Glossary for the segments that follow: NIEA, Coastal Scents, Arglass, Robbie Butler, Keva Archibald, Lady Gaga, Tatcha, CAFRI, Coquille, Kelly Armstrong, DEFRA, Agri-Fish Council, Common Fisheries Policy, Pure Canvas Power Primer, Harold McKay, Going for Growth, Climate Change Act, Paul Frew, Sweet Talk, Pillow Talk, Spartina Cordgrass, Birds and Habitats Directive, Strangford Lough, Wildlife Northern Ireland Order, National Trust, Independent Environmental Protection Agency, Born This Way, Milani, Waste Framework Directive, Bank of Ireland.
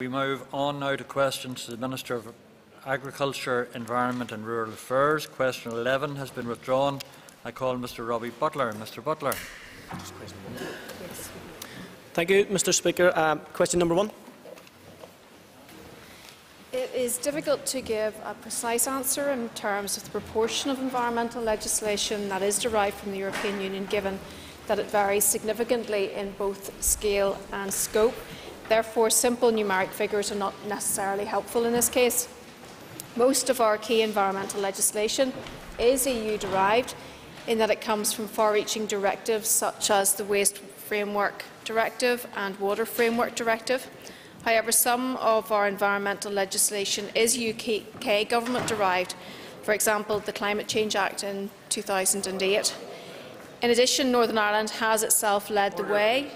We move on now to questions to the Minister of Agriculture, Environment and Rural Affairs. Question 11 has been withdrawn. I call Mr. Robbie Butler. Mr. Butler. Thank you, Mr. Speaker. Question number 1. It is difficult to give a precise answer in terms of the proportion of environmental legislation that is derived from the European Union, given that it varies significantly in both scale and scope. Therefore, simple numeric figures are not necessarily helpful in this case. Most of our key environmental legislation is EU-derived, in that it comes from far-reaching directives such as the Waste Framework Directive and Water Framework Directive. However, some of our environmental legislation is UK government-derived, for example, the Climate Change Act in 2008. In addition, Northern Ireland has itself led the way.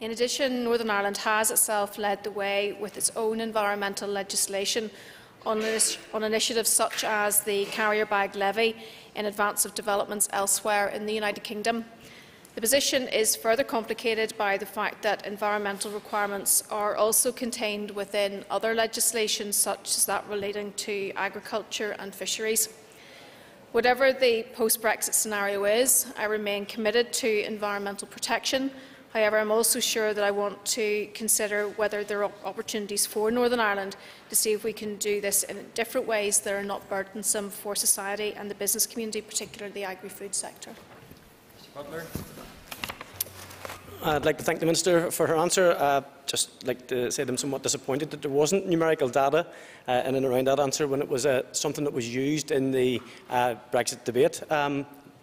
In addition, Northern Ireland has itself led the way with its own environmental legislation on initiatives such as the carrier bag levy in advance of developments elsewhere in the United Kingdom. The position is further complicated by the fact that environmental requirements are also contained within other legislation, such as that relating to agriculture and fisheries. Whatever the post-Brexit scenario is, I remain committed to environmental protection. However, I am also sure that I want to consider whether there are opportunities for Northern Ireland to see if we can do this in different ways that are not burdensome for society and the business community, particularly the agri-food sector. Mr. Butler. I'd like to thank the Minister for her answer. Just like to say that I'm somewhat disappointed that there wasn't numerical data in and around that answer when it was something that was used in the Brexit debate.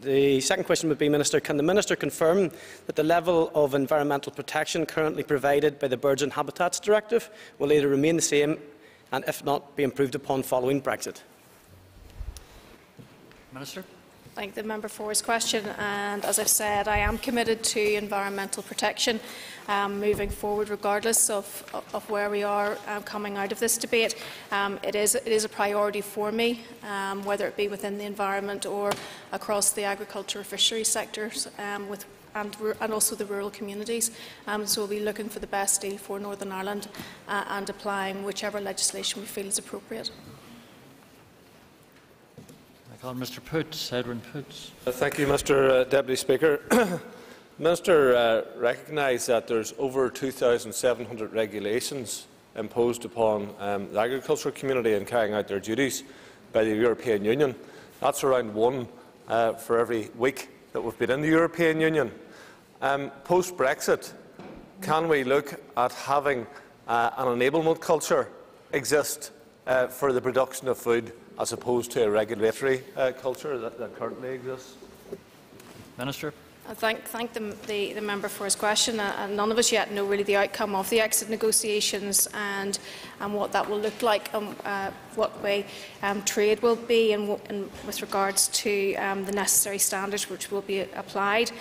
The second question would be, Minister, can the Minister confirm that the level of environmental protection currently provided by the Birds and Habitats Directive will either remain the same and, if not, be improved upon following Brexit? Minister. Thank the member for his question, and as I've said, I am committed to environmental protection moving forward, regardless of where we are coming out of this debate. It is a priority for me, whether it be within the environment or across the agriculture or fisheries sectors, and also the rural communities. So we'll be looking for the best deal for Northern Ireland and applying whichever legislation we feel is appropriate. Mr. Poots, Edwin Poots. Thank you, Mr. Deputy Speaker. The Minister recognised that there is over 2,700 regulations imposed upon the agriculture community in carrying out their duties by the European Union. That's around one for every week that we've been in the European Union. Post-Brexit, can we look at having an enablement culture exist for the production of food, as opposed to a regulatory culture that currently exists? Minister. I thank the member for his question. None of us yet know really the outcome of the exit negotiations and what that will look like, and what way trade will be, and with regards to the necessary standards which will be applied.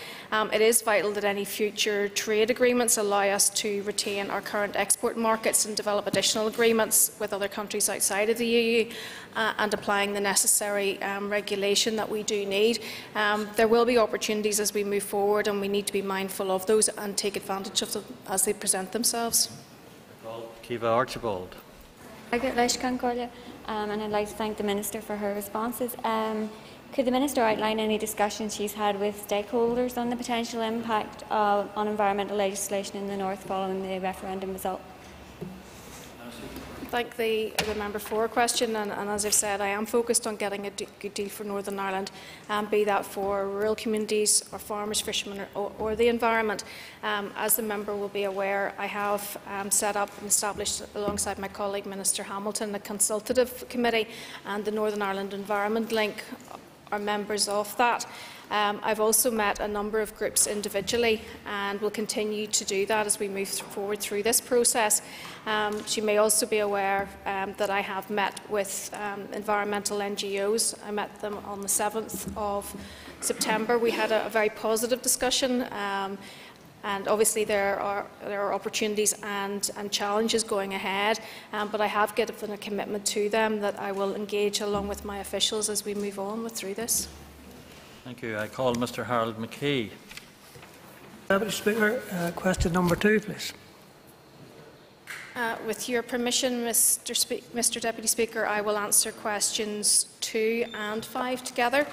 It is vital that any future trade agreements allow us to retain our current export markets and develop additional agreements with other countries outside of the EU, and applying the necessary regulation that we do need. There will be opportunities as we move forward, and we need to be mindful of those and take advantage of them as they present themselves. Keva Archibald. And I'd like to thank the Minister for her responses. Could the Minister outline any discussions she's had with stakeholders on the potential impact on environmental legislation in the North following the referendum result? Thank the member for her question, and as I've said, I am focused on getting a good deal for Northern Ireland, be that for rural communities, or farmers, fishermen, or the environment. As the member will be aware, I have set up and established, alongside my colleague Minister Hamilton, a consultative committee, and the Northern Ireland Environment Link are members of that. I've also met a number of groups individually and will continue to do that as we move forward through this process. She may also be aware that I have met with environmental NGOs. I met them on the 7th of September. We had a very positive discussion. And obviously there are opportunities and challenges going ahead, but I have given a commitment to them that I will engage along with my officials as we move on through this. Thank you. I call Mr. Harold McKay. Mr. Speaker, question number 2, please. With your permission, Mr. Deputy Speaker, I will answer questions 2 and 5 together.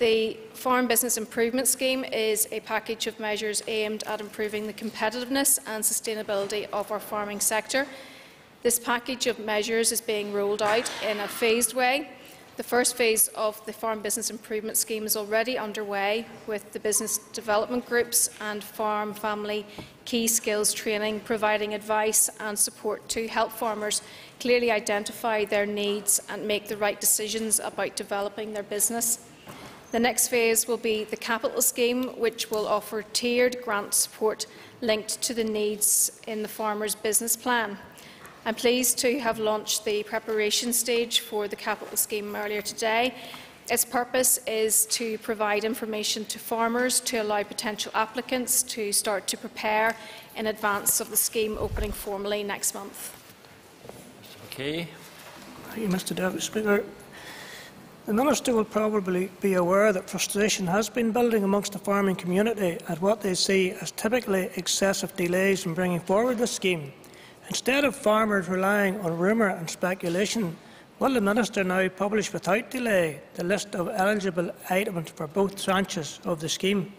The Farm Business Improvement Scheme is a package of measures aimed at improving the competitiveness and sustainability of our farming sector. This package of measures is being rolled out in a phased way. The first phase of the Farm Business Improvement Scheme is already underway, with the business development groups and farm family key skills training providing advice and support to help farmers clearly identify their needs and make the right decisions about developing their business. The next phase will be the capital scheme, which will offer tiered grant support linked to the needs in the farmer's business plan. I'm pleased to have launched the preparation stage for the capital scheme earlier today. Its purpose is to provide information to farmers to allow potential applicants to start to prepare in advance of the scheme opening formally next month. Okay. Thank you, Mr. Deputy Speaker. The Minister will probably be aware that frustration has been building amongst the farming community at what they see as typically excessive delays in bringing forward this scheme. Instead of farmers relying on rumour and speculation, will the Minister now publish without delay the list of eligible items for both tranches of the scheme?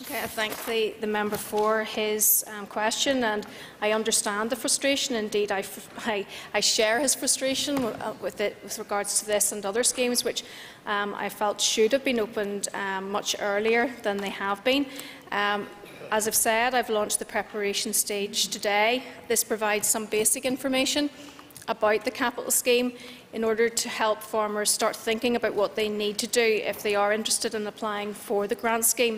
Okay, I thank the member for his question, and I understand the frustration. Indeed, I share his frustration with regards to this and other schemes, which I felt should have been opened much earlier than they have been. As I've said, I've launched the preparation stage today. This provides some basic information about the capital scheme in order to help farmers start thinking about what they need to do if they are interested in applying for the grant scheme.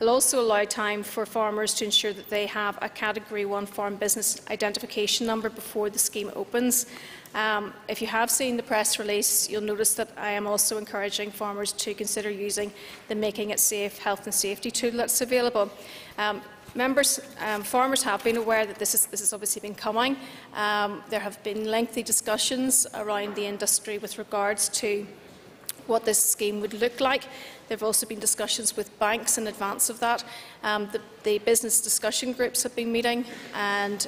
It will also allow time for farmers to ensure that they have a Category 1 farm business identification number before the scheme opens. If you have seen the press release, you'll notice that I am also encouraging farmers to consider using the Making It Safe health and safety tool that's available. Farmers have been aware that this has obviously been coming. There have been lengthy discussions around the industry with regards to what this scheme would look like. There have also been discussions with banks in advance of that. The business discussion groups have been meeting and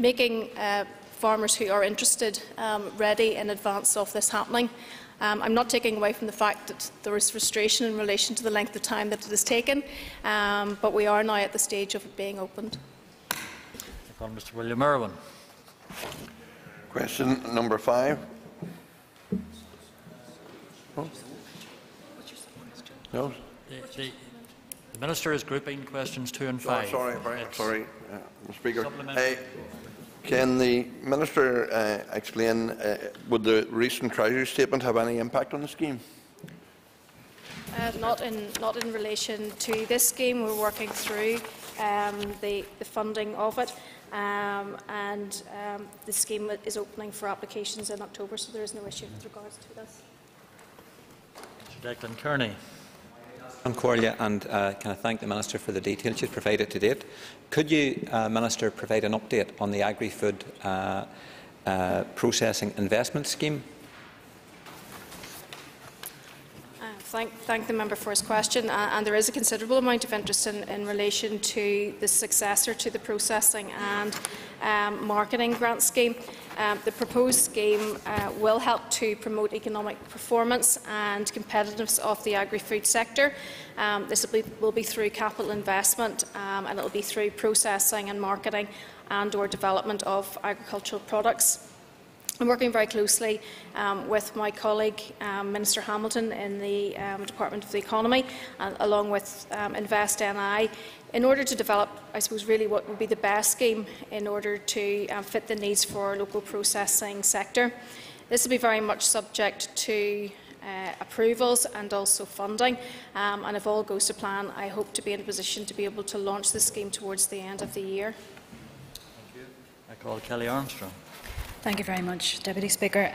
making farmers who are interested ready in advance of this happening. I'm not taking away from the fact that there is frustration in relation to the length of time that it has taken, but we are now at the stage of it being opened. Mr. William Irwin. Question number 5. No. The Minister is grouping questions 2 and 5. Sorry, Mr. Speaker. Can the Minister explain, would the recent Treasury statement have any impact on the scheme? Not in relation to this scheme. We're working through the funding of it, and the scheme is opening for applications in October, so there is no issue with regards to this. Mr. Declan Kearney. And can I thank the Minister for the details she's provided to date. Could you, Minister, provide an update on the agri-food processing investment scheme? Thank the member for his question. And there is a considerable amount of interest in relation to the successor to the processing and marketing grant scheme. The proposed scheme will help to promote economic performance and competitiveness of the agri-food sector. This will be through capital investment, and it will be through processing and marketing and/or development of agricultural products. I'm working very closely with my colleague, Minister Hamilton, in the Department of the Economy, along with Invest NI, in order to develop, I suppose, really what would be the best scheme in order to fit the needs for our local processing sector. This will be very much subject to approvals and also funding, and if all goes to plan, I hope to be in a position to be able to launch the scheme towards the end of the year. Thank you. I call Kelly Armstrong. Thank you very much, Deputy Speaker.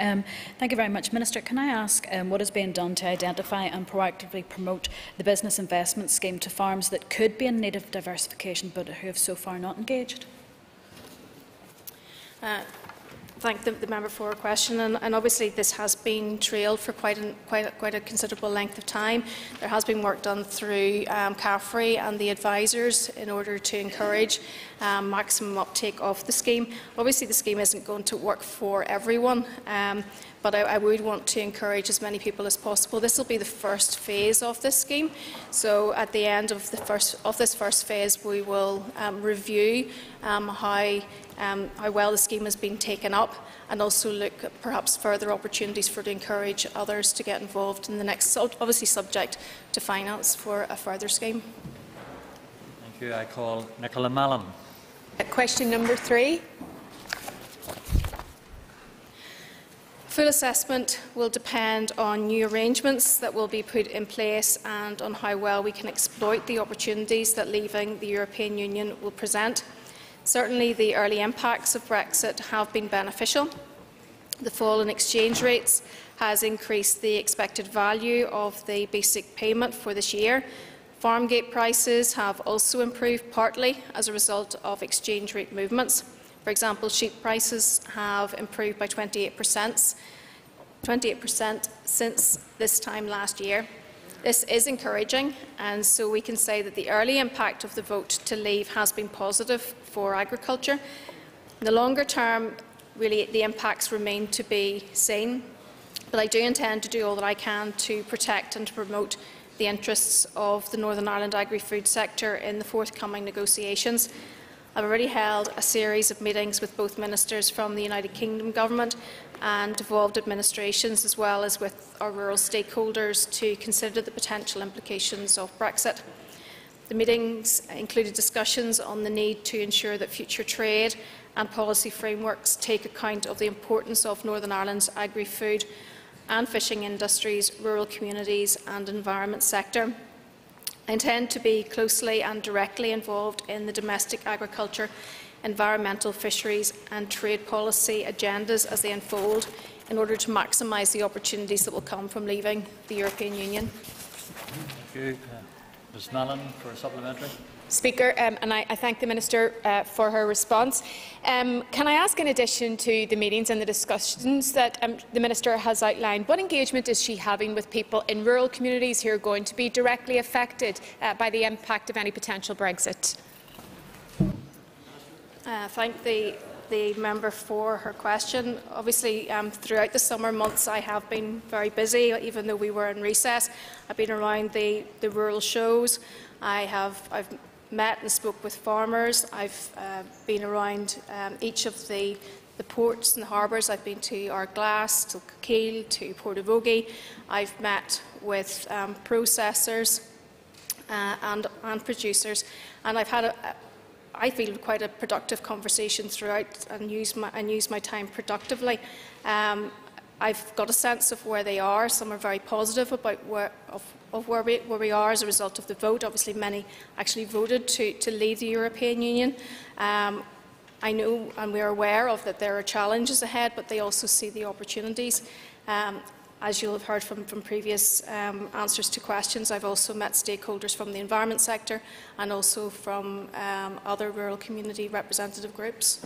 Thank you very much, Minister. Can I ask what is being done to identify and proactively promote the business investment scheme to farms that could be in need of diversification but who have so far not engaged? thank the member for her question, and obviously this has been trailed for quite a considerable length of time. There has been work done through CAFRI and the advisors in order to encourage maximum uptake of the scheme. Obviously the scheme isn't going to work for everyone, but I would want to encourage as many people as possible. This will be the first phase of this scheme. So at the end of this first phase, we will review how well the scheme has been taken up, and also look at perhaps further opportunities for to encourage others to get involved in the next, obviously subject to finance for a further scheme. Thank you. I call Nicola Mallon. Question number 3. Full assessment will depend on new arrangements that will be put in place and on how well we can exploit the opportunities that leaving the European Union will present. Certainly, the early impacts of Brexit have been beneficial. The fall in exchange rates has increased the expected value of the basic payment for this year. Farm gate prices have also improved partly as a result of exchange rate movements. For example, sheep prices have improved by 28% since this time last year. This is encouraging, and so we can say that the early impact of the vote to leave has been positive for agriculture. In the longer term, really, the impacts remain to be seen, but I do intend to do all that I can to protect and to promote the interests of the Northern Ireland agri-food sector in the forthcoming negotiations. I've already held a series of meetings with both ministers from the United Kingdom Government and devolved administrations, as well as with our rural stakeholders, to consider the potential implications of Brexit. The meetings included discussions on the need to ensure that future trade and policy frameworks take account of the importance of Northern Ireland's agri-food and fishing industries, rural communities and environment sector. I intend to be closely and directly involved in the domestic agriculture, environmental, fisheries and trade policy agendas as they unfold, in order to maximise the opportunities that will come from leaving the European Union. Thank you. Ms Mallon for a supplementary. Speaker, and I thank the Minister for her response. Can I ask, in addition to the meetings and the discussions that the Minister has outlined, what engagement is she having with people in rural communities who are going to be directly affected by the impact of any potential Brexit? Thank the member for her question. Obviously, throughout the summer months I have been very busy, even though we were in recess. I've been around the rural shows. I've met and spoke with farmers. I've been around each of the ports and the harbours. I've been to Arglass, to Coquille, to Portavogie. I've met with processors and producers, and I've had I feel quite a productive conversation throughout, and use my time productively. I've got a sense of where they are. Some are very positive about where we are as a result of the vote. Obviously, many actually voted to leave the European Union. I know, and we are aware of, that there are challenges ahead, but they also see the opportunities. As you'll have heard from previous answers to questions, I've also met stakeholders from the environment sector and also from other rural community representative groups.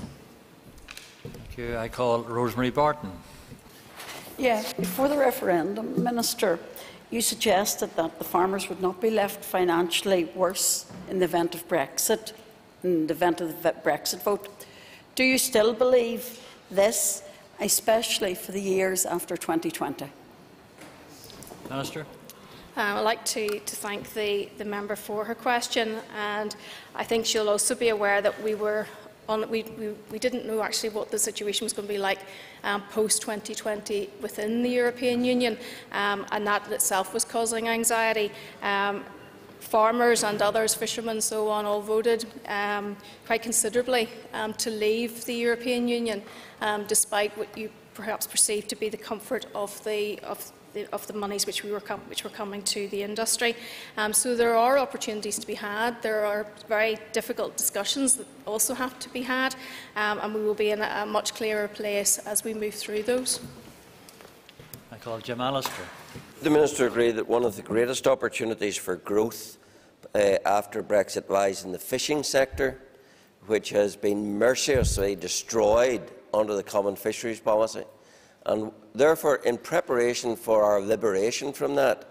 Thank you. I call Rosemary Barton. Yeah. Before the referendum, Minister, you suggested that the farmers would not be left financially worse in the event of Brexit, in the event of the Brexit vote. Do you still believe this, especially for the years after 2020? Minister. I'd like to thank the member for her question, and I think she'll also be aware that we didn't know actually what the situation was going to be like post-2020 within the European Union, and that in itself was causing anxiety. Farmers and others, fishermen and so on, all voted quite considerably to leave the European Union, despite what you perhaps perceive to be the comfort of the monies which were coming to the industry. So there are opportunities to be had. There are very difficult discussions that also have to be had, and we will be in a much clearer place as we move through those. I call Jim Allister. The Minister agreed that one of the greatest opportunities for growth after Brexit lies in the fishing sector, which has been mercilessly destroyed under the Common Fisheries Policy. And therefore, in preparation for our liberation from that,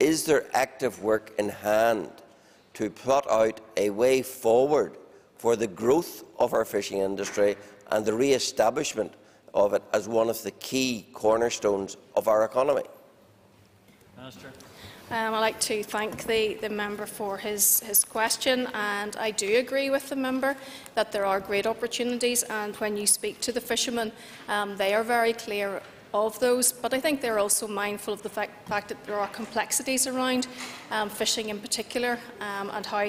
is there active work in hand to plot out a way forward for the growth of our fishing industry and the re-establishment of it as one of the key cornerstones of our economy? Minister. I'd like to thank the member for his question, and I do agree with the member that there are great opportunities, and when you speak to the fishermen, they are very clear of those, but I think they're also mindful of the fact that there are complexities around fishing in particular, and how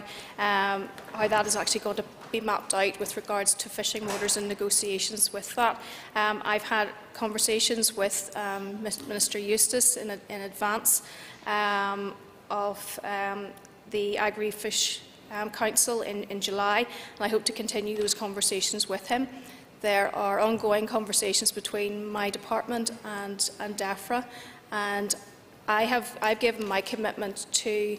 that is actually going to be mapped out with regards to fishing waters and negotiations with that. I've had conversations with Minister Eustace in advance of the Agri-Fish Council in July, and I hope to continue those conversations with him. There are ongoing conversations between my department and DEFRA, and I've given my commitment to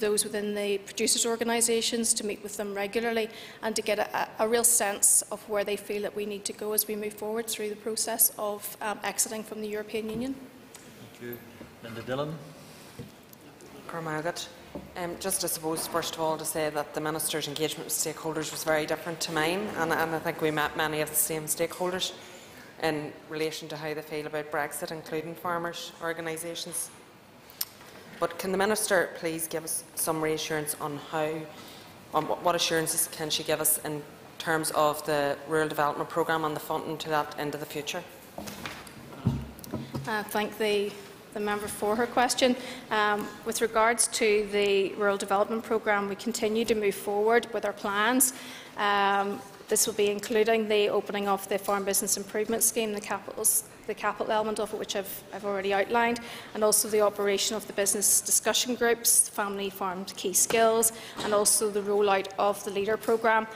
those within the producers' organisations to meet with them regularly and to get a real sense of where they feel that we need to go as we move forward through the process of exiting from the European Union. Thank you. Linda Dillon. Just, I suppose, first of all, to say that the Minister's engagement with stakeholders was very different to mine, and I think we met many of the same stakeholders in relation to how they feel about Brexit, including farmers' organisations. But can the Minister please give us some reassurance on how, on what assurances can she give us in terms of the Rural Development Programme and the funding to that into the future? Thank the member for her question. With regards to the Rural Development Programme, we continue to move forward with our plans. This will be including the opening of the Farm Business Improvement Scheme, the capital element of it, which I've already outlined, and also the operation of the business discussion groups, family farmed key skills, and also the rollout of the LEADER programme.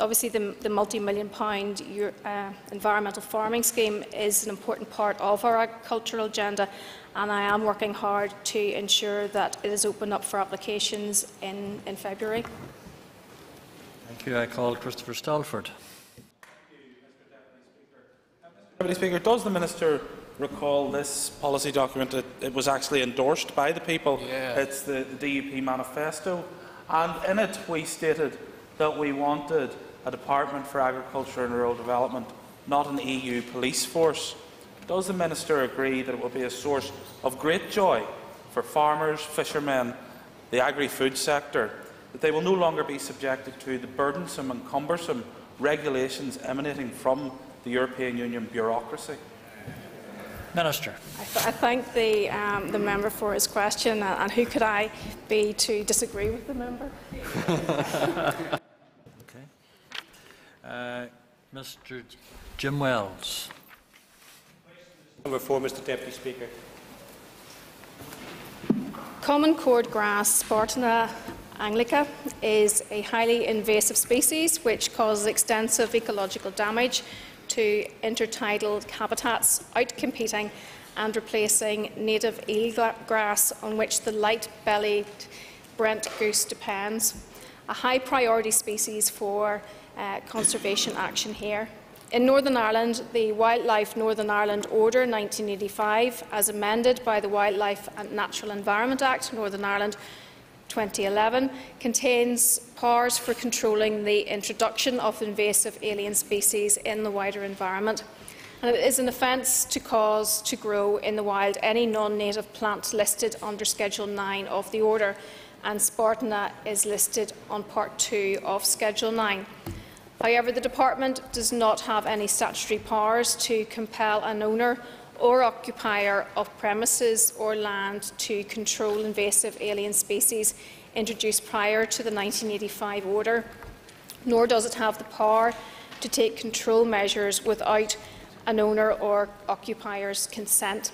Obviously, the multi-million-pound environmental farming scheme is an important part of our agricultural agenda, and I am working hard to ensure that it is opened up for applications in February. Thank you. I call Christopher Stalford. Thank you, Mr. Deputy Speaker. Does the Minister recall this policy document? It was actually endorsed by the people. Yeah. It's the DUP manifesto, and in it we stated that we wanted a Department for Agriculture and Rural Development, not an EU police force. Does the Minister agree that it will be a source of great joy for farmers, fishermen, the agri-food sector, that they will no longer be subjected to the burdensome and cumbersome regulations emanating from the European Union bureaucracy? Minister. I thank the member for his question, and who could I be to disagree with the member? Okay. Mr. Jim Wells. Number four, Mr. Deputy Speaker. Common cord grass, Spartina anglica, is a highly invasive species which causes extensive ecological damage to intertidal habitats, outcompeting and replacing native eel grass on which the light-bellied Brent goose depends. A high-priority species for conservation action here. In Northern Ireland, the Wildlife Northern Ireland Order 1985, as amended by the Wildlife and Natural Environment Act Northern Ireland 2011, contains powers for controlling the introduction of invasive alien species in the wider environment, and it is an offence to cause to grow in the wild any non-native plant listed under Schedule 9 of the Order, and Spartina is listed on Part 2 of Schedule 9. However, the Department does not have any statutory powers to compel an owner or occupier of premises or land to control invasive alien species introduced prior to the 1985 Order, nor does it have the power to take control measures without an owner or occupier's consent.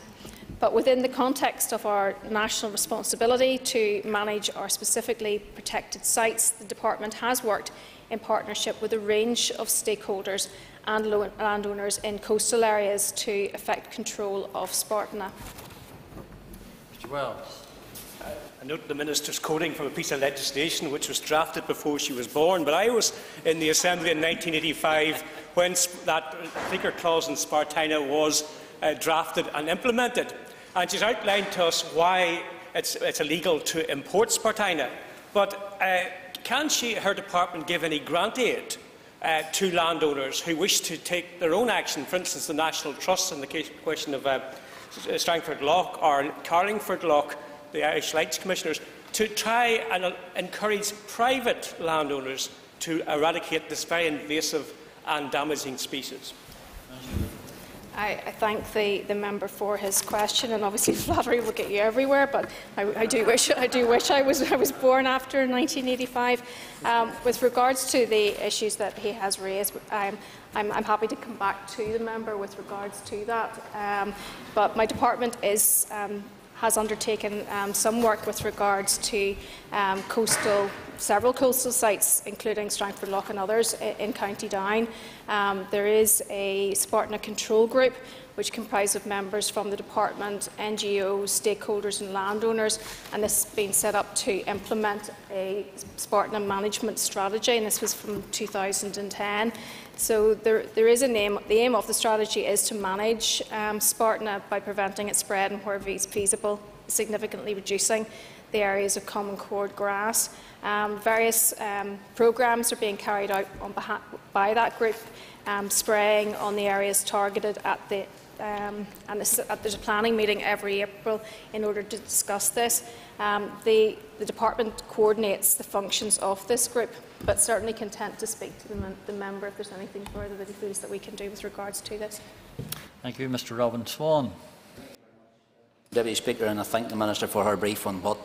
But within the context of our national responsibility to manage our specifically protected sites, the Department has worked in partnership with a range of stakeholders and landowners in coastal areas to effect control of Spartina. Mr. Wells. I note the Minister's quoting from a piece of legislation which was drafted before she was born, but I was in the Assembly in 1985 when that particular clause in Spartina was drafted and implemented. And she's outlined to us why it's illegal to import Spartina. But can she, her department, give any grant aid to landowners who wish to take their own action, for instance the National Trust in the question of Strangford Lough or Carlingford Lough, the Irish Lights Commissioners, to try and encourage private landowners to eradicate this very invasive and damaging species? I thank the member for his question, and obviously flattery will get you everywhere, but I do wish I was born after 1985. With regards to the issues that he has raised, I'm happy to come back to the member with regards to that, but my department is has undertaken some work with regards to several coastal sites, including Strangford Lough and others in County Down. There is a Spartina control group which comprises of members from the department, NGOs, stakeholders and landowners, and this has been set up to implement a Spartina management strategy, and this was from 2010. So there is an aim. The aim of the strategy is to manage Spartina by preventing its spread and, where feasible, significantly reducing the areas of common cord grass. Various programmes are being carried out on by that group, spraying on the areas targeted at the there's a planning meeting every April in order to discuss this. The department coordinates the functions of this group, but certainly content to speak to the member if there's anything further that he feels that we can do with regards to this. Thank you, Mr. Robin Swan. Deputy Speaker, and I thank the Minister for her brief on what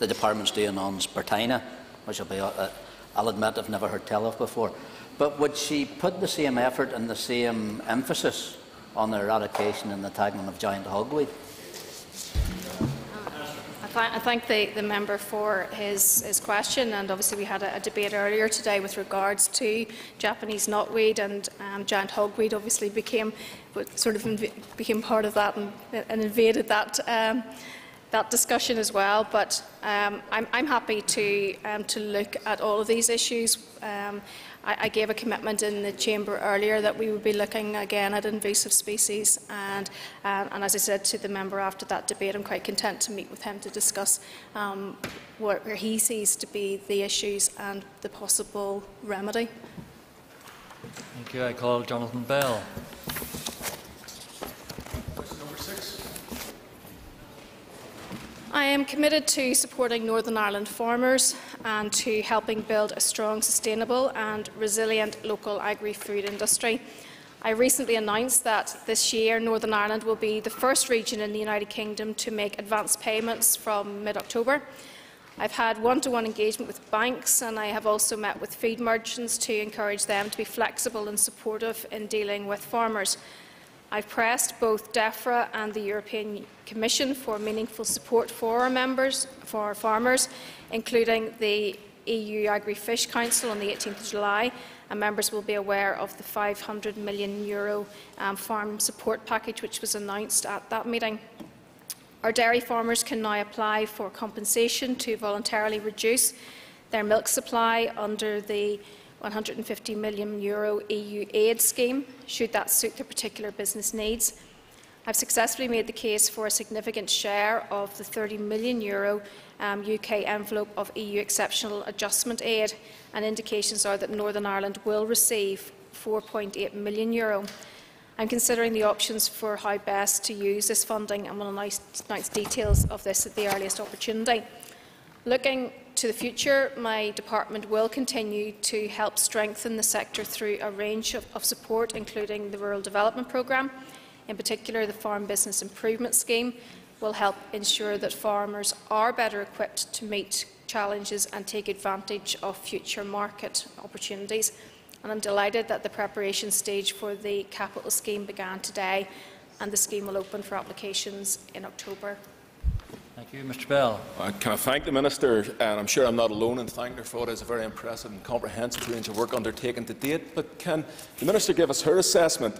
the department's doing on Spartina, which I'll admit I've never heard tell of before. But would she put the same effort and the same emphasis on the eradication and the tagging of giant hogweed? I thank the member for his question, and obviously we had a debate earlier today with regards to Japanese knotweed, and giant hogweed obviously became part of that and invaded that discussion as well. But I'm happy to look at all of these issues. I gave a commitment in the chamber earlier that we would be looking again at invasive species, and as I said to the member after that debate, I'm quite content to meet with him to discuss where he sees to be the issues and the possible remedy. Thank you. I call Jonathan Bell. I am committed to supporting Northern Ireland farmers and to helping build a strong, sustainable and resilient local agri-food industry. I recently announced that this year Northern Ireland will be the first region in the United Kingdom to make advance payments from mid-October. I've had one-to-one engagement with banks, and I have also met with feed merchants to encourage them to be flexible and supportive in dealing with farmers. I've pressed both DEFRA and the European Commission for meaningful support for our farmers, including the EU Agri-Fish Council on the 18th of July, and members will be aware of the €500 million farm support package which was announced at that meeting. Our dairy farmers can now apply for compensation to voluntarily reduce their milk supply under the €150 million EU aid scheme, should that suit their particular business needs. I've successfully made the case for a significant share of the €30 million UK envelope of EU exceptional adjustment aid, and indications are that Northern Ireland will receive €4.8 million. I'm considering the options for how best to use this funding and will announce details of this at the earliest opportunity. Looking to the future, my department will continue to help strengthen the sector through a range of support, including the Rural Development Programme. In particular, the Farm Business Improvement Scheme will help ensure that farmers are better equipped to meet challenges and take advantage of future market opportunities. And I'm delighted that the preparation stage for the capital scheme began today, and the scheme will open for applications in October. Thank you, Mr. Bell. Can I thank the Minister, and I'm sure I'm not alone in thanking her for it. It's a very impressive and comprehensive range of work undertaken to date. But can the Minister give us her assessment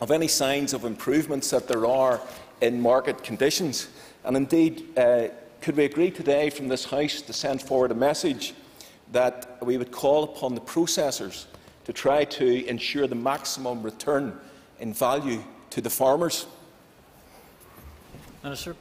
of any signs of improvements that there are in market conditions? And indeed, Could we agree today from this House to send forward a message that we would call upon the processors to try to ensure the maximum return in value to the farmers? Minister.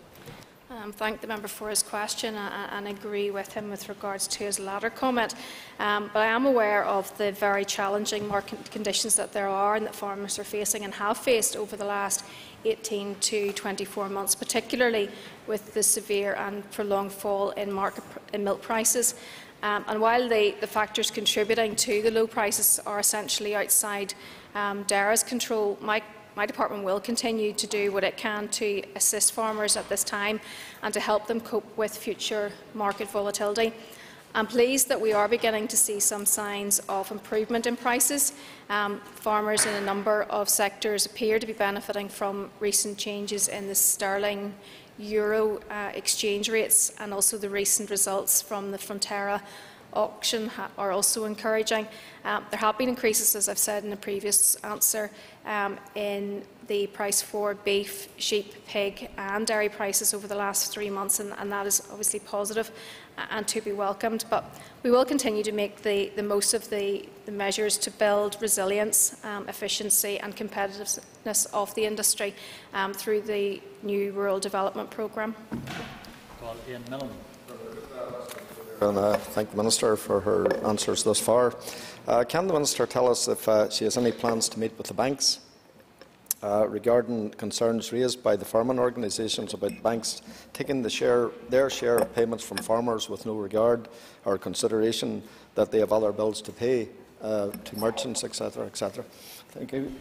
Thank the member for his question and agree with him with regards to his latter comment. But I am aware of the very challenging market conditions that there are and that farmers are facing and have faced over the last 18 to 24 months, particularly with the severe and prolonged fall in milk prices. And while the factors contributing to the low prices are essentially outside DERA's control, my department will continue to do what it can to assist farmers at this time and to help them cope with future market volatility. I'm pleased that we are beginning to see some signs of improvement in prices. Farmers in a number of sectors appear to be benefiting from recent changes in the sterling euro exchange rates, and also the recent results from the Fonterra auction are also encouraging. There have been increases, as I've said in a previous answer, in the price for beef, sheep, pig and dairy prices over the last 3 months, and that is obviously positive and to be welcomed. But we will continue to make the most of the measures to build resilience, efficiency and competitiveness of the industry through the new Rural Development Programme. And thank the Minister for her answers thus far. Can the Minister tell us if she has any plans to meet with the banks regarding concerns raised by the farming organisations about banks taking their share of payments from farmers with no regard or consideration that they have other bills to pay to merchants, etc., etc.? Thank you.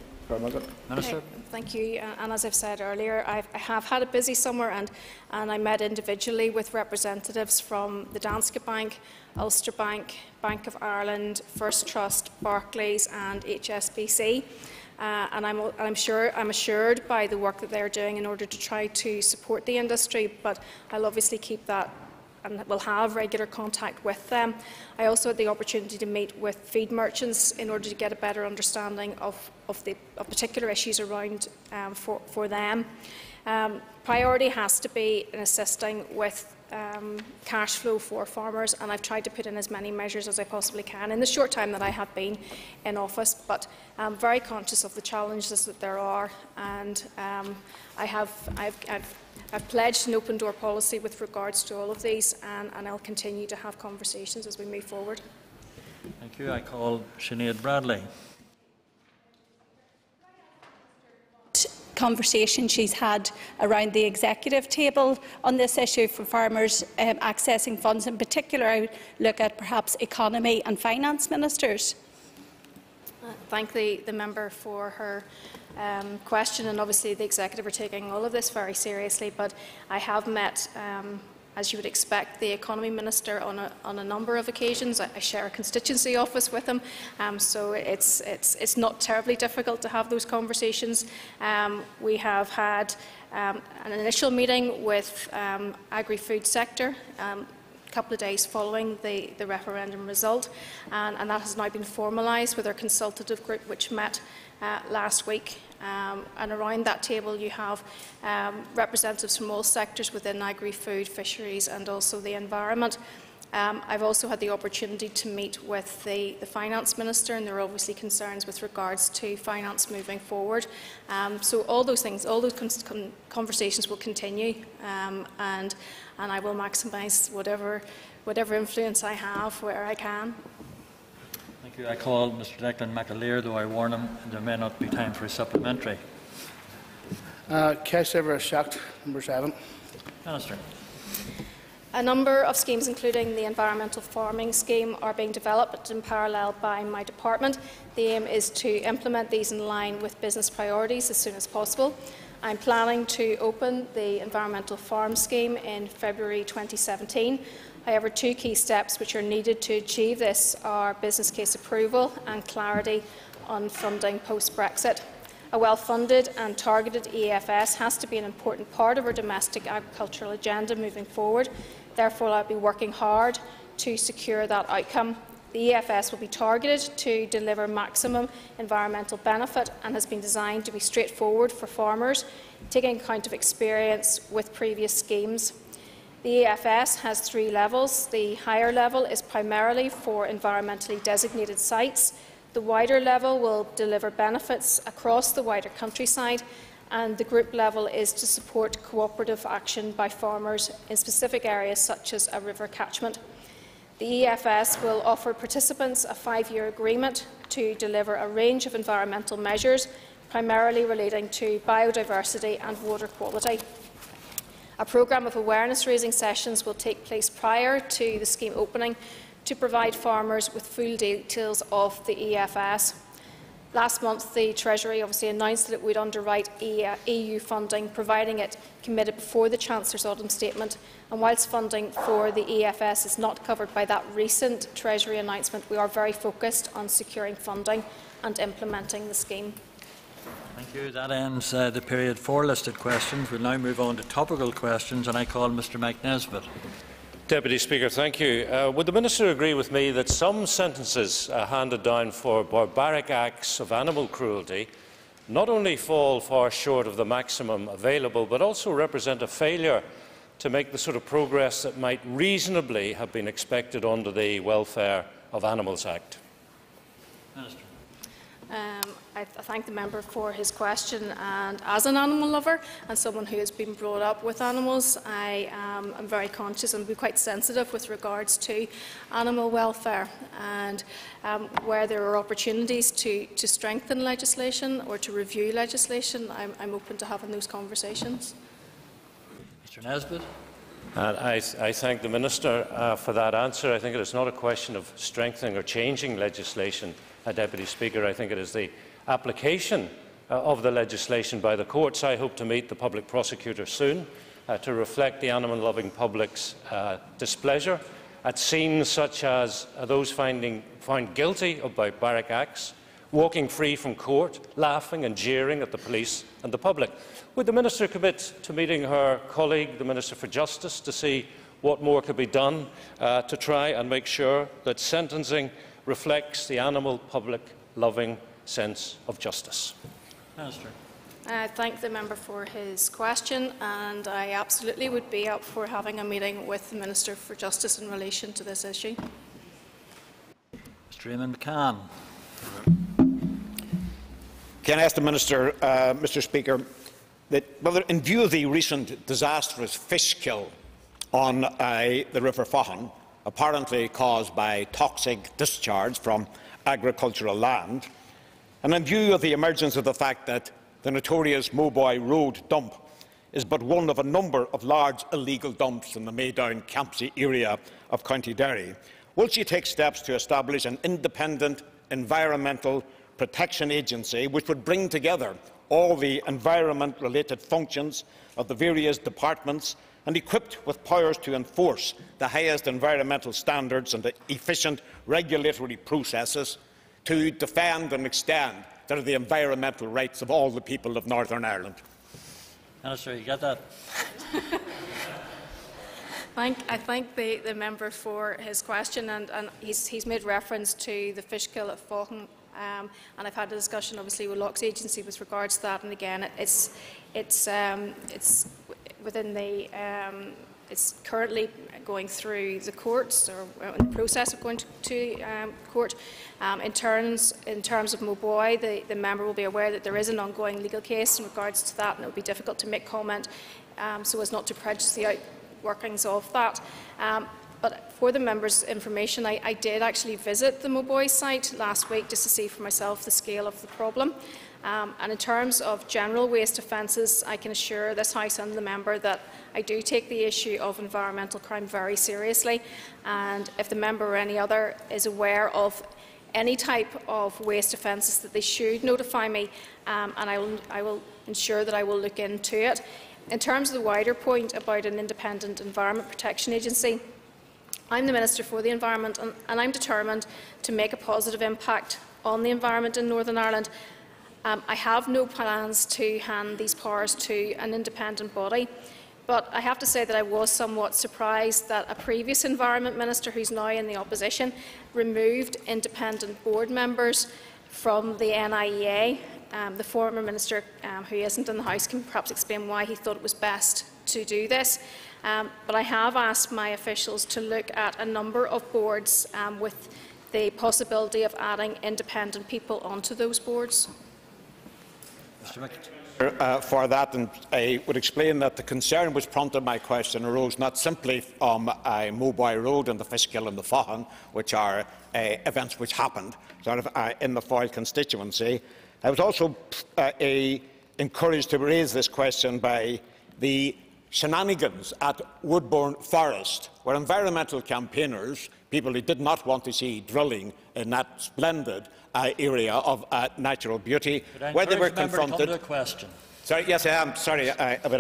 Minister. Thank you. And as I've said earlier, I have had a busy summer, and I met individually with representatives from the Danske Bank, Ulster Bank, Bank of Ireland, First Trust, Barclays and HSBC. And I'm assured by the work that they're doing in order to try to support the industry, but I'll obviously keep that and will have regular contact with them. I also had the opportunity to meet with feed merchants in order to get a better understanding of particular issues around for them. Priority has to be in assisting with cash flow for farmers, and I've tried to put in as many measures as I possibly can in the short time that I have been in office, but I'm very conscious of the challenges that there are, and I've pledged an open door policy with regards to all of these, and I'll continue to have conversations as we move forward. Thank you. I call Sinead Bradley. Conversation she's had around the executive table on this issue for farmers accessing funds. In particular, I would look at perhaps economy and finance ministers. Thank the member for her question, and obviously the executive are taking all of this very seriously, but I have met, as you would expect, the economy minister on a number of occasions. I share a constituency office with him, so it's not terribly difficult to have those conversations. We have had an initial meeting with agri-food sector, couple of days following the referendum result, and that has now been formalised with our consultative group, which met last week. And around that table you have representatives from all sectors within agri-food, fisheries and also the environment. I've also had the opportunity to meet with the finance minister, and there are obviously concerns with regards to finance moving forward. So all those things, all those conversations will continue, and I will maximise whatever influence I have where I can. Thank you. I call Mr. Declan McAleer, though I warn him there may not be time for a supplementary. Cash Everest Act, number 7. Minister. A number of schemes, including the Environmental Farming Scheme, are being developed in parallel by my department. The aim is to implement these in line with business priorities as soon as possible. I am planning to open the Environmental Farm Scheme in February 2017. However, two key steps which are needed to achieve this are business case approval and clarity on funding post-Brexit. A well-funded and targeted EFS has to be an important part of our domestic agricultural agenda moving forward. Therefore, I will be working hard to secure that outcome. The EFS will be targeted to deliver maximum environmental benefit and has been designed to be straightforward for farmers, taking account of experience with previous schemes. The EFS has three levels. The higher level is primarily for environmentally designated sites. The wider level will deliver benefits across the wider countryside, and the group level is to support cooperative action by farmers in specific areas such as a river catchment. The EFS will offer participants a 5-year agreement to deliver a range of environmental measures, primarily relating to biodiversity and water quality. A programme of awareness-raising sessions will take place prior to the scheme opening to provide farmers with full details of the EFS. Last month, the Treasury obviously announced that it would underwrite EU funding, providing it committed before the Chancellor's Autumn Statement. And whilst funding for the EFS is not covered by that recent Treasury announcement, we are very focused on securing funding and implementing the scheme. Thank you. That ends the period for listed questions. We'll now move on to topical questions, and I call Mr Mike Nesbitt. Deputy Speaker, thank you. Would the Minister agree with me that some sentences handed down for barbaric acts of animal cruelty not only fall far short of the maximum available, but also represent a failure to make the sort of progress that might reasonably have been expected under the Welfare of Animals Act? Minister. I thank the member for his question, and as an animal lover and someone who has been brought up with animals, I am very conscious and be quite sensitive with regards to animal welfare, and where there are opportunities to strengthen legislation or to review legislation, I'm open to having those conversations. Mr Nesbitt. I thank the Minister for that answer. I think it is not a question of strengthening or changing legislation, Deputy Speaker. I think it is the application of the legislation by the courts. I hope to meet the public prosecutor soon to reflect the animal-loving public's displeasure at scenes such as those found guilty of barbaric acts, walking free from court, laughing and jeering at the police and the public. Would the Minister commit to meeting her colleague, the Minister for Justice, to see what more could be done to try and make sure that sentencing reflects the animal public loving sense of justice? Minister. I thank the member for his question, and I absolutely would be up for having a meeting with the Minister for Justice in relation to this issue. Mr Raymond McCann. Can I ask the Minister, Mr Speaker, that whether in view of the recent disastrous fish kill on the River Faughan, apparently caused by toxic discharge from agricultural land, and in view of the emergence of the fact that the notorious Moybuoy Road dump is but one of a number of large illegal dumps in the Maydown Campsie area of County Derry, will she take steps to establish an independent environmental protection agency which would bring together all the environment-related functions of the various departments and equipped with powers to enforce the highest environmental standards and the efficient regulatory processes to defend and extend the environmental rights of all the people of Northern Ireland? Minister, you get that? I thank the member for his question, and he's made reference to the fish kill at Faughan. And I've had a discussion, obviously, with Loch's agency with regards to that, and again, it's within the it's currently going through the courts, or in the process of going to court. In terms of Moybuoy, the member will be aware that there is an ongoing legal case in regards to that, and it would be difficult to make comment so as not to prejudice the outworkings of that. But for the members' information, I did actually visit the Moybuoy site last week just to see for myself the scale of the problem. And in terms of general waste offences, I can assure this House and the member that I do take the issue of environmental crime very seriously. And if the member or any other is aware of any type of waste offences, that they should notify me, and I will ensure that I will look into it. In terms of the wider point about an independent environment protection agency, I'm the Minister for the Environment, and I'm determined to make a positive impact on the environment in Northern Ireland. I have no plans to hand these powers to an independent body, but I have to say that I was somewhat surprised that a previous Environment Minister, who's now in the opposition, removed independent board members from the NIEA. The former minister, who isn't in the House, can perhaps explain why he thought it was best to do this. But I have asked my officials to look at a number of boards with the possibility of adding independent people onto those boards. For that, and I would explain that the concern which prompted my question arose not simply from Moybuoy Road and the Fishkill and the Faughan, which are events which happened sort of, in the Foyle constituency. I was also encouraged to raise this question by the shenanigans at Woodbourne Forest, where environmental campaigners, people who did not want to see drilling in that splendid area of natural beauty, where they were confronted. Sorry, yes, I am. Sorry,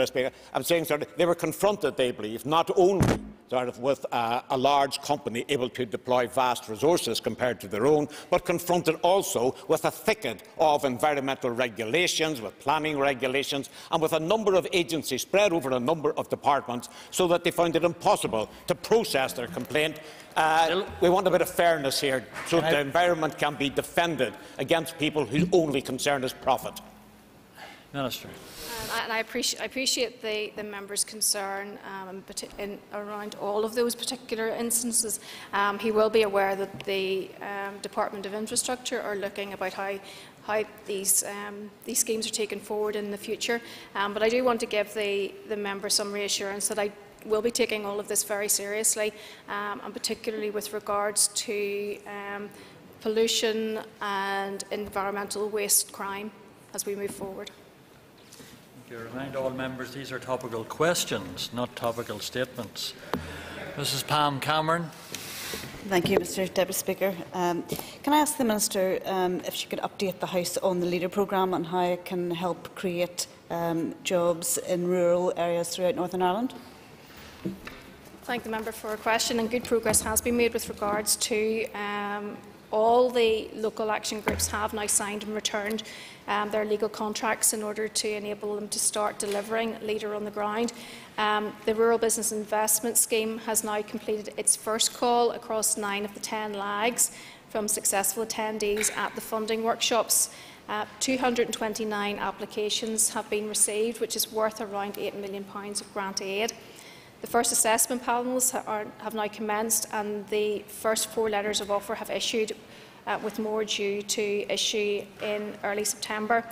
Speaker. I'm saying sorry, they were confronted, they believe, not only sort of with a large company able to deploy vast resources compared to their own, but confronted also with a thicket of environmental regulations, with planning regulations, and with a number of agencies spread over a number of departments, so that they found it impossible to process their complaint. We want a bit of fairness here, so that the environment can be defended against people whose only concern is profit. Minister. And I appreciate the member's concern around all of those particular instances. He will be aware that the Department of Infrastructure are looking about how these schemes are taken forward in the future. But I do want to give the member some reassurance that I will be taking all of this very seriously, and particularly with regards to pollution and environmental waste crime as we move forward. I remind all members these are topical questions, not topical statements. Mrs. Pam Cameron. Thank you, Mr. Deputy Speaker. Can I ask the Minister if she could update the House on the LEADER programme and how it can help create jobs in rural areas throughout Northern Ireland? Thank the member for her question, and good progress has been made with regards to all the local action groups have now signed and returned their legal contracts in order to enable them to start delivering LEADER on the ground. The Rural Business Investment Scheme has now completed its first call across 9 of the 10 LAGs from successful attendees at the funding workshops. 229 applications have been received, which is worth around £8 million of grant aid. The first assessment panels have now commenced, and the first 4 letters of offer have issued, with more due to issue in early September.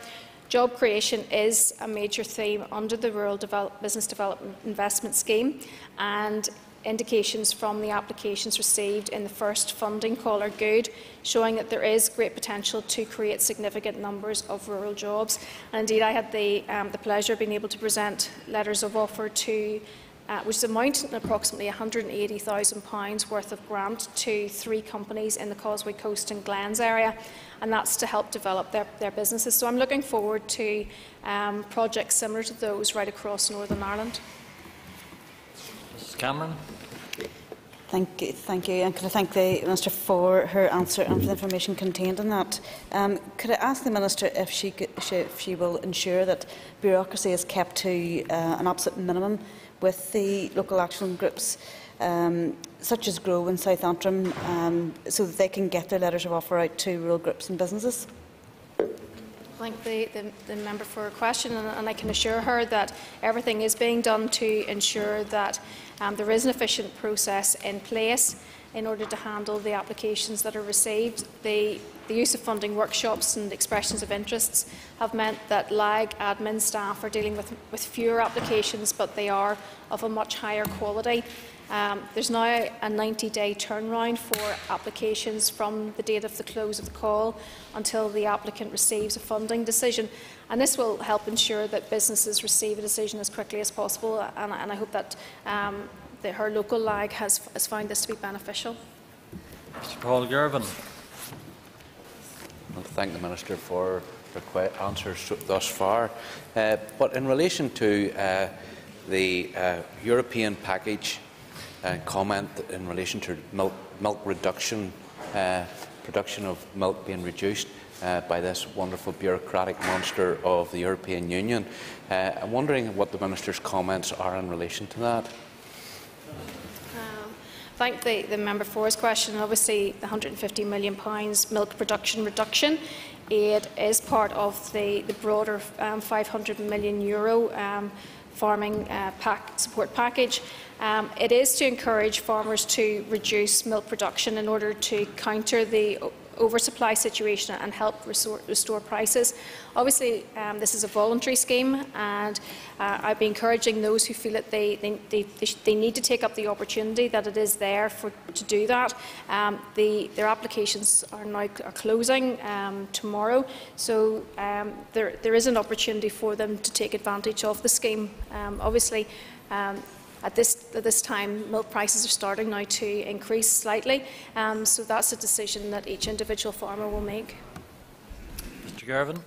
Job creation is a major theme under the Rural Business Development Investment Scheme, and indications from the applications received in the first funding call are good, showing that there is great potential to create significant numbers of rural jobs. And indeed, I had the pleasure of being able to present letters of offer to which amounts to approximately £180,000 worth of grant to 3 companies in the Causeway Coast and Glens area, and that's to help develop their businesses. So I'm looking forward to projects similar to those right across Northern Ireland. Mrs. Cameron. Thank you, and could I thank the Minister for her answer and for the information contained in that. Could I ask the Minister if she will ensure that bureaucracy is kept to an absolute minimum with the local action groups, such as Grow in South Antrim, so that they can get their letters of offer out to rural groups and businesses? I thank the member for her question, and I can assure her that everything is being done to ensure that there is an efficient process in place in order to handle the applications that are received. The use of funding workshops and expressions of interests have meant that LAG admin staff are dealing with fewer applications, but they are of a much higher quality. There's now a 90-day turnaround for applications from the date of the close of the call until the applicant receives a funding decision, and this will help ensure that businesses receive a decision as quickly as possible, and I hope that her local LAG has found this to be beneficial. Mr. Paul Gervin. I want to thank the Minister for the answers thus far, but in relation to the European package, comment in relation to milk reduction, production of milk being reduced by this wonderful bureaucratic monster of the European Union. I'm wondering what the Minister's comments are in relation to that. Thank the member for his question. Obviously, the £150 million milk production reduction aid is part of the broader €500 million farming support package. It is to encourage farmers to reduce milk production in order to counter the oversupply situation and help restore prices. Obviously, this is a voluntary scheme, and I'd be encouraging those who feel that they need to take up the opportunity that it is there to do that. Their applications are now closing tomorrow, so there is an opportunity for them to take advantage of the scheme. Obviously, at this time, milk prices are starting now to increase slightly, so that's a decision that each individual farmer will make. Mr. Gervin.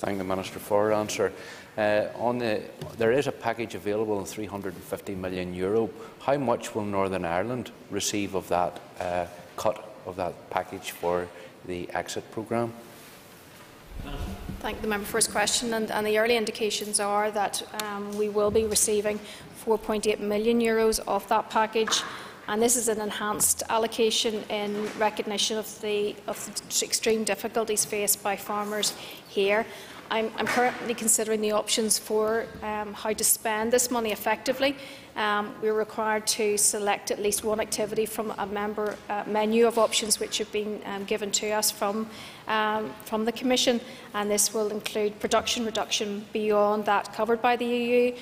Thank the Minister for her answer. There is a package available of €350 million. How much will Northern Ireland receive of that cut of that package for the exit programme? Thank the member for his question, and the early indications are that we will be receiving €4.8 million off that package, and this is an enhanced allocation in recognition of the extreme difficulties faced by farmers here. I'm currently considering the options for how to spend this money effectively. We are required to select at least one activity from a member menu of options which have been given to us from the Commission, and this will include production reduction beyond that covered by the EU,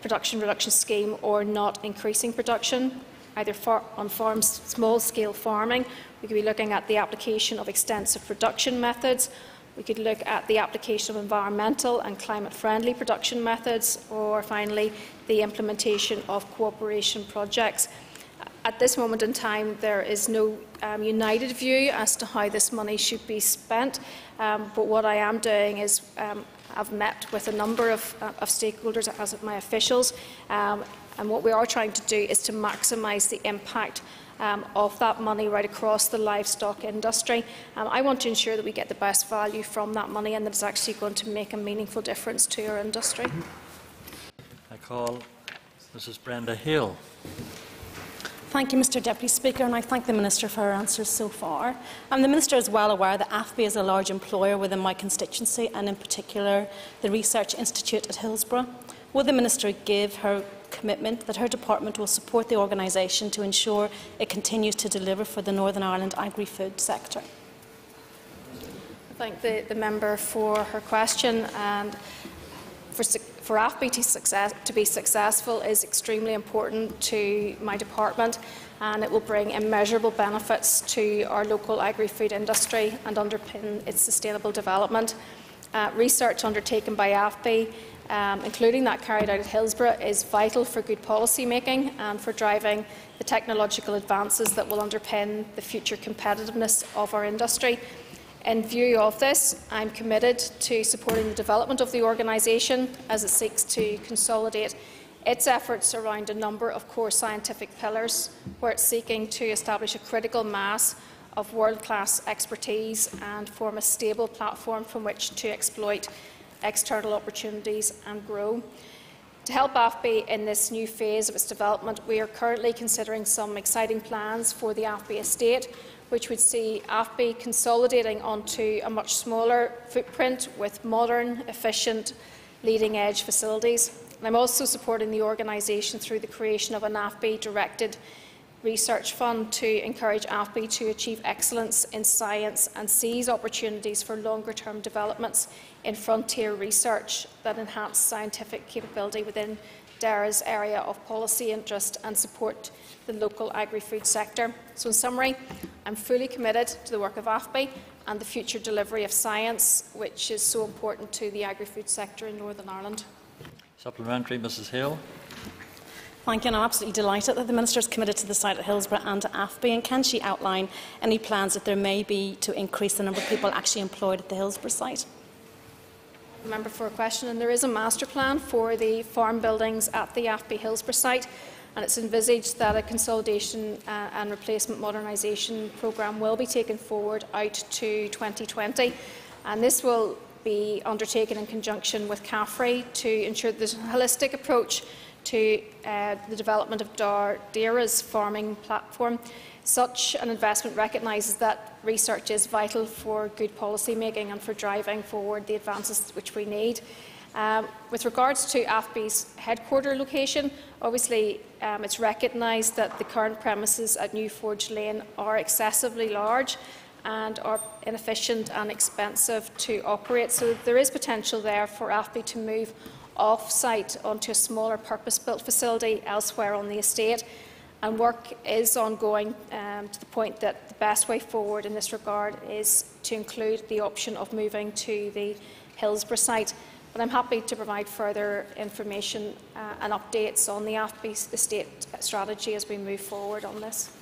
production reduction scheme, or not increasing production, either on farms, small-scale farming. We could be looking at the application of extensive production methods. We could look at the application of environmental and climate-friendly production methods, or finally the implementation of cooperation projects. At this moment in time, there is no united view as to how this money should be spent, but what I am doing is I've met with a number of stakeholders as my officials, and what we are trying to do is to maximise the impact of that money right across the livestock industry. I want to ensure that we get the best value from that money and that it's actually going to make a meaningful difference to our industry. I call Mrs. Brenda Hill. Thank you, Mr. Deputy Speaker, and I thank the Minister for her answers so far. The Minister is well aware that AFBI is a large employer within my constituency, and in particular the Research Institute at Hillsborough. Will the Minister give her commitment that her department will support the organisation to ensure it continues to deliver for the Northern Ireland agri-food sector? I thank the member for her question. And for AFBI to be successful is extremely important to my department, and it will bring immeasurable benefits to our local agri-food industry and underpin its sustainable development. Research undertaken by AFBI, including that carried out at Hillsborough, is vital for good policy making and for driving the technological advances that will underpin the future competitiveness of our industry. In view of this, I am committed to supporting the development of the organisation as it seeks to consolidate its efforts around a number of core scientific pillars, where it is seeking to establish a critical mass of world-class expertise and form a stable platform from which to exploit external opportunities and grow. To help AFBI in this new phase of its development, we are currently considering some exciting plans for the AFBI estate, which would see AFBI consolidating onto a much smaller footprint with modern, efficient, leading-edge facilities. I'm also supporting the organisation through the creation of an AFBI-directed research fund to encourage AFBI to achieve excellence in science and seize opportunities for longer-term developments in frontier research that enhance scientific capability within DERA's area of policy interest and support the local agri-food sector. So in summary, I'm fully committed to the work of AFBI and the future delivery of science, which is so important to the agri-food sector in Northern Ireland. Supplementary, Mrs. Hill. Thank you, and I'm absolutely delighted that the Minister is committed to the site at Hillsborough and to AFBI. And can she outline any plans that there may be to increase the number of people actually employed at the Hillsborough site? Member for a question, and there is a master plan for the farm buildings at the AFBI Hillsborough site, and it's envisaged that a consolidation and replacement modernisation programme will be taken forward out to 2020, and this will be undertaken in conjunction with CAFRI to ensure that there's a holistic approach to the development of DERA's farming platform. Such an investment recognises that research is vital for good policy making and for driving forward the advances which we need. With regards to AFBI's headquarter location, obviously it's recognised that the current premises at New Forge Lane are excessively large and are inefficient and expensive to operate. So there is potential there for AFBI to move off-site onto a smaller purpose-built facility elsewhere on the estate. And work is ongoing to the point that the best way forward in this regard is to include the option of moving to the Hillsborough site. But I'm happy to provide further information and updates on the AFBI estate strategy as we move forward on this.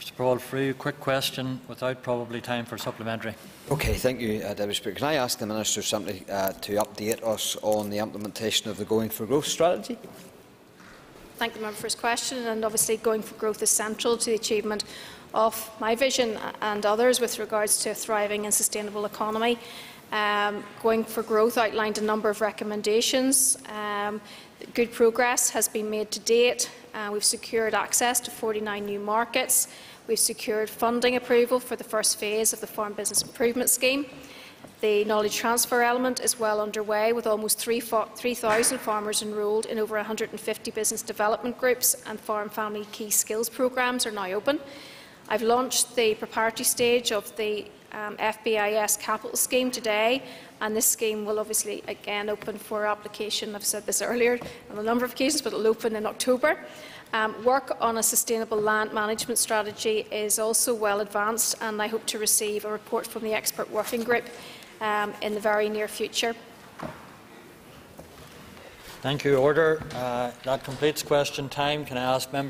Mr. Paul Frew, quick question without probably time for supplementary. Okay, thank you, Deputy Speaker. Can I ask the Minister something to update us on the implementation of the Going for Growth strategy? Thank the member for his question, and obviously Going for Growth is central to the achievement of my vision and others with regards to a thriving and sustainable economy. Going for Growth outlined a number of recommendations. Good progress has been made to date. We've secured access to 49 new markets. We've secured funding approval for the first phase of the Farm Business Improvement Scheme. The knowledge transfer element is well underway, with almost 3,000 farmers enrolled in over 150 business development groups, and farm family key skills programmes are now open. I've launched the preparatory stage of the FBIS capital scheme today, and this scheme will obviously again open for application. I've said this earlier on a number of occasions, but it will open in October. Work on a sustainable land management strategy is also well advanced, and I hope to receive a report from the expert working group in the very near future. Thank you. Order. That completes question time. Can I ask members?